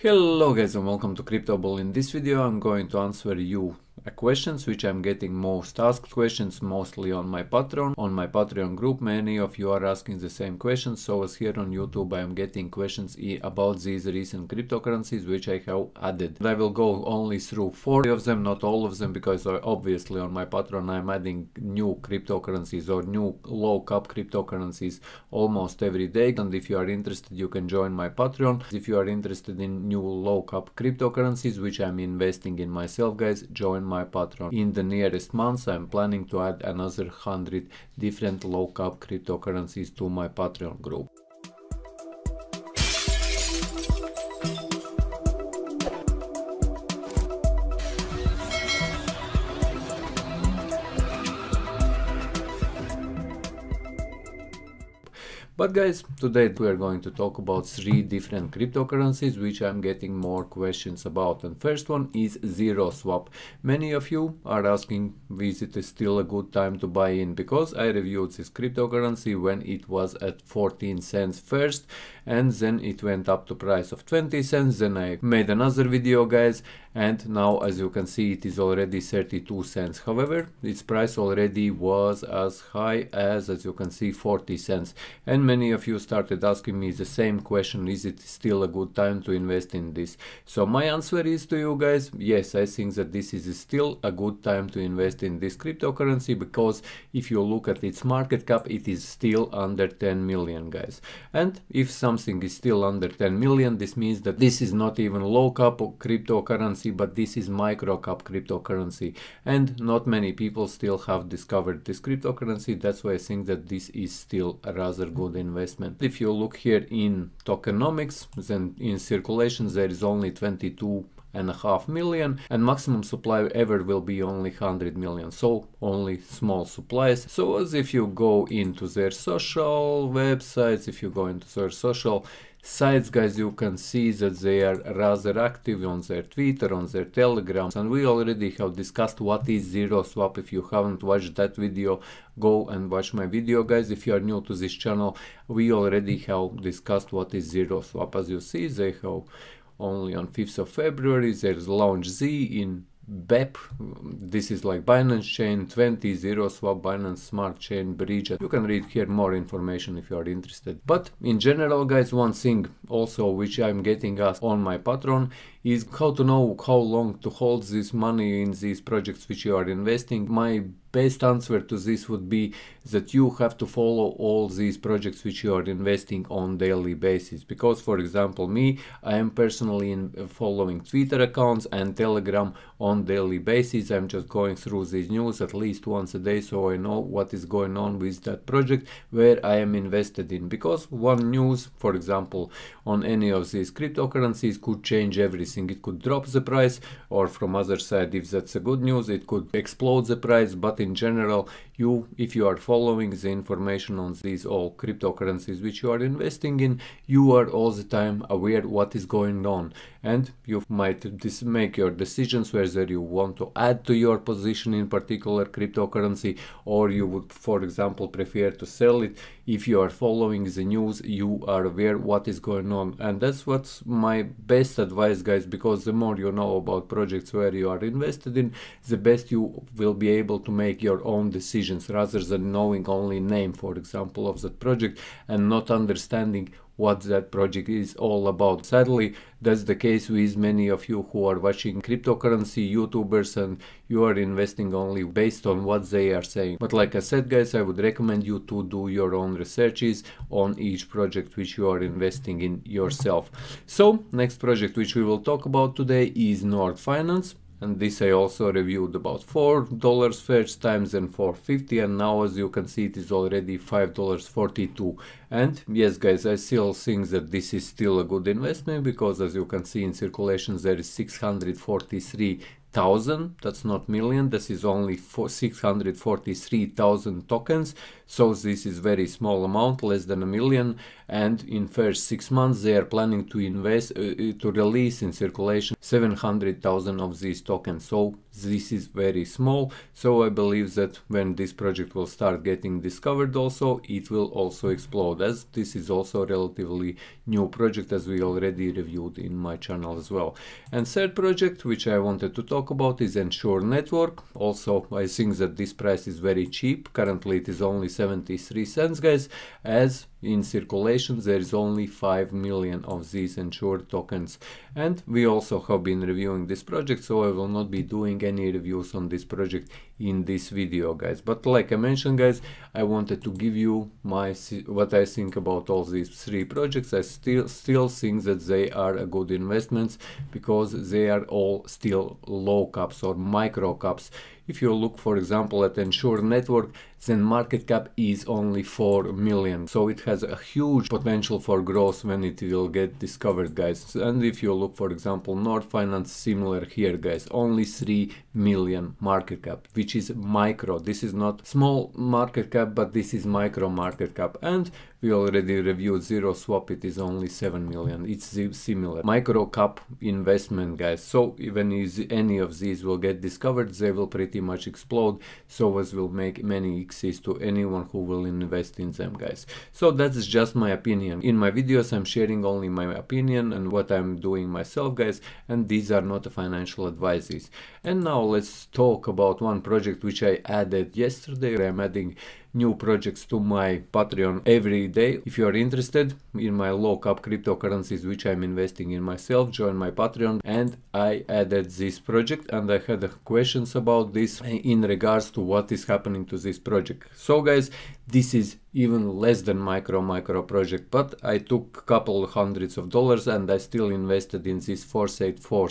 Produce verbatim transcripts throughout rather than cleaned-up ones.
Hello guys and welcome to CRYPTO BULL. In this video I'm going to answer you questions which I'm getting most asked questions, mostly on my Patreon. On my Patreon group many of you are asking the same questions, so as here on YouTube I am getting questions about these recent cryptocurrencies which I have added. And I will go only through four of them, not all of them, because obviously on my Patreon I'm adding new cryptocurrencies or new low cap cryptocurrencies almost every day. And if you are interested you can join my Patreon. If you are interested in new low cap cryptocurrencies which I'm investing in myself, guys, join my Patreon. In the nearest months I'm planning to add another one hundred different low cap cryptocurrencies to my Patreon group. But guys, today we are going to talk about three different cryptocurrencies which I'm getting more questions about. And first one is ZeroSwap. Many of you are asking, is it still a good time to buy in? Because I reviewed this cryptocurrency when it was at fourteen cents first, and then it went up to price of twenty cents. Then I made another video, guys, and now as you can see it is already thirty-two cents. However, its price already was as high as, as you can see, forty cents. And many of you started asking me the same question, is it still a good time to invest in this? So my answer is to you guys, yes, I think that this is still a good time to invest in this cryptocurrency, because if you look at its market cap, it is still under ten million, guys. And if something is still under ten million, this means that this is not even low cap cryptocurrency, but this is micro cap cryptocurrency. And not many people still have discovered this cryptocurrency, that's why I think that this is still a rather good investment. If you look here in tokenomics, then in circulation there is only twenty-two and a half million, and maximum supply ever will be only one hundred million, so only small supplies. So as if you go into their social websites, if you go into their social sites, guys, you can see that they are rather active on their Twitter, on their Telegrams, and we already have discussed what is ZeroSwap. If you haven't watched that video, go and watch my video, guys. If you are new to this channel, we already have discussed what is ZeroSwap. As you see, they have only on fifth of February, there's launch Z in B E P, this is like Binance Chain twenty, ZeroSwap, Binance Smart Chain, Bridge. You can read here more information if you are interested. But in general, guys, one thing also which I'm getting asked on my Patreon is how to know how long to hold this money in these projects which you are investing. My best answer to this would be that you have to follow all these projects which you are investing on daily basis, because for example me, I am personally in following Twitter accounts and Telegram on daily basis. I'm just going through these news at least once a day, so I know what is going on with that project where I am invested in, because one news, for example, on any of these cryptocurrencies could change everything. It could drop the price, or from other side, if that's a good news, it could explode the price. But in general, you, if you are following the information on these all cryptocurrencies which you are investing in, you are all the time aware what is going on, and you might make your decisions whether you want to add to your position in particular cryptocurrency, or you would, for example, prefer to sell it. If you are following the news, you are aware what is going on, and that's what's my best advice, guys, because the more you know about projects where you are invested in, the best you will be able to make your own decisions, rather than knowing only name, for example, of that project and not understanding what that project is all about. Sadly, that's the case with many of you who are watching cryptocurrency YouTubers, and you are investing only based on what they are saying. But like I said, guys, I would recommend you to do your own researches on each project which you are investing in yourself. So next project which we will talk about today is Nord Finance. And this I also reviewed about four dollars first time, then four fifty, and now as you can see it is already five dollars forty-two. And yes, guys, I still think that this is still a good investment, because as you can see in circulation there is six hundred forty-three thousand, that's not million, this is only for six hundred forty-three thousand tokens. So this is very small amount, less than a million, and in first six months they are planning to invest uh, to release in circulation seven hundred thousand of these tokens. So this is very small. So I believe that when this project will start getting discovered also, it will also explode, as this is also a relatively new project, as we already reviewed in my channel as well. And third project which I wanted to talk about is Ensure Network. Also, I think that this price is very cheap. Currently it is only seventy-three cents, guys, as in circulation there is only five million of these insured tokens, and we also have been reviewing this project, so I will not be doing any reviews on this project in this video, guys. But like I mentioned, guys, I wanted to give you my what I think about all these three projects. I still still think that they are a good investments because they are all still low caps or micro caps. If you look, for example, at Ensure Network, then market cap is only four million. So it has a huge potential for growth when it will get discovered, guys. And if you look, for example, Nord Finance, similar here, guys, only three million market cap, which is micro. This is not small market cap, but this is micro market cap. And we already reviewed ZeroSwap, it is only seven million. It's similar micro cap investment, guys. So even if any of these will get discovered, they will pretty much explode, so as will make many X's to anyone who will invest in them, guys. So that's just my opinion. In my videos I'm sharing only my opinion and what I'm doing myself, guys, and these are not financial advices. And now let's talk about one project which I added yesterday. I'm adding new projects to my Patreon every day. If you are interested in my low cap cryptocurrencies which I'm investing in myself, join my Patreon. And I added this project, and I had questions about this in regards to what is happening to this project. So guys, this is even less than micro micro project, but I took couple hundreds of dollars and I still invested in this four eight four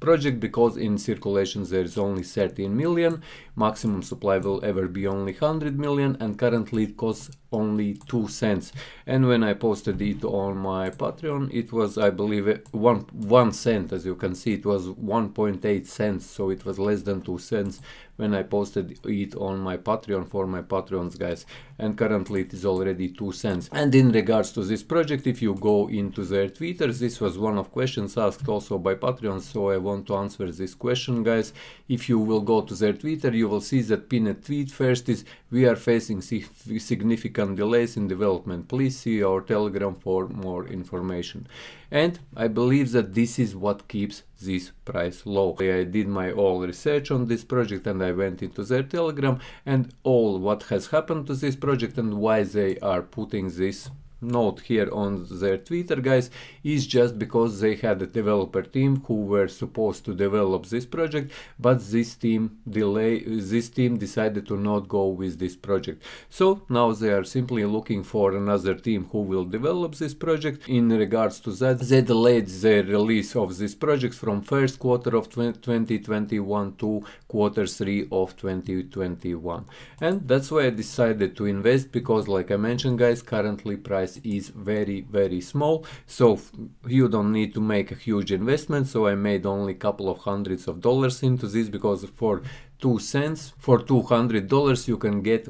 project because in circulation there is only thirteen million, maximum supply will ever be only one hundred million, and currently it costs only two cents. And when I posted it on my Patreon, it was, I believe, one one cent. As you can see, it was one point eight cents, so it was less than two cents when I posted it on my Patreon for my Patreons, guys, and currently it is already two cents. And in regards to this project, if you go into their Twitter, this was one of questions asked also by Patreons, so I want to answer this question, guys. If you will go to their Twitter, you will see that pinned tweet first is, we are facing significant delays in development, please see our Telegram for more information. And I believe that this is what keeps this price low. I did my all research on this project and I went into their Telegram and all what has happened to this project and why they are putting this note here on their Twitter, guys, is just because they had a developer team who were supposed to develop this project, but this team delay this team decided to not go with this project. So now they are simply looking for another team who will develop this project. In regards to that, they delayed the release of this project from first quarter of twenty twenty-one to quarter three of twenty twenty-one. And that's why I decided to invest, because like I mentioned, guys, currently price is very very small, so you don't need to make a huge investment. So I made only a couple of hundreds of dollars into this, because for two cents, for two hundred dollars you can get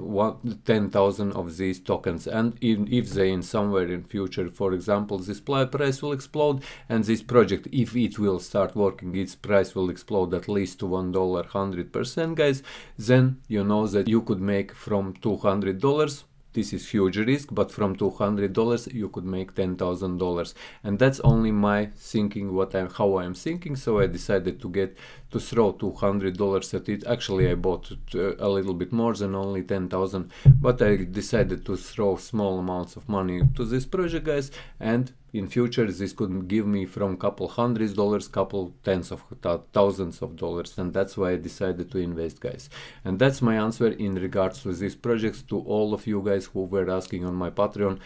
ten thousand of these tokens. And even if they in somewhere in future, for example, this price will explode and this project, if it will start working, its price will explode at least to one dollar one hundred percent, guys, then you know that you could make from two hundred dollars. This is huge risk, but from two hundred dollars you could make ten thousand dollars. And that's only my thinking, what I'm, how I'm thinking. So I decided to get to throw two hundred dollars at it. Actually, I bought a little bit more than only ten thousand, but I decided to throw small amounts of money to this project, guys. And in future, this could give me from couple hundreds dollars, couple tens of thousands of dollars. And that's why I decided to invest, guys. And that's my answer in regards to these projects to all of you guys who were asking on my Patreon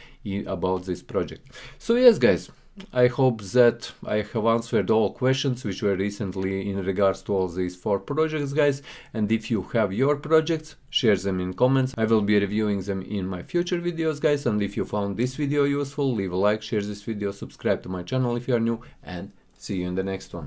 about this project. So yes, guys, I hope that I have answered all questions which were recently in regards to all these four projects, guys. And if you have your projects, share them in comments. I will be reviewing them in my future videos, guys. And if you found this video useful, leave a like, share this video, subscribe to my channel if you are new, and see you in the next one.